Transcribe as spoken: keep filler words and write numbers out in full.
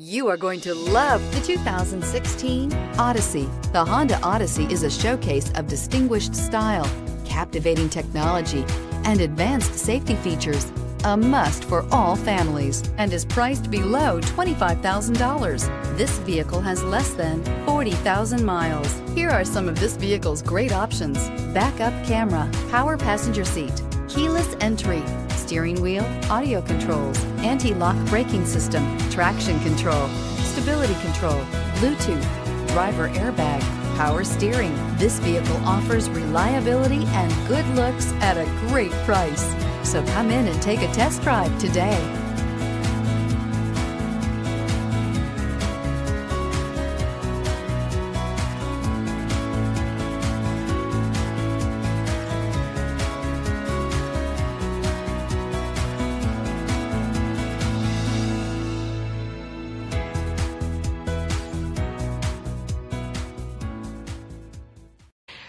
You are going to love the two thousand sixteen Odyssey. The Honda Odyssey is a showcase of distinguished style, captivating technology, and advanced safety features, a must for all families, and is priced below twenty-five thousand dollars. This vehicle has less than forty thousand miles. Here are some of this vehicle's great options: backup camera, power passenger seat, keyless entry, steering wheel audio controls, anti-lock braking system, traction control, stability control, Bluetooth, driver airbag, power steering. This vehicle offers reliability and good looks at a great price. So come in and take a test drive today.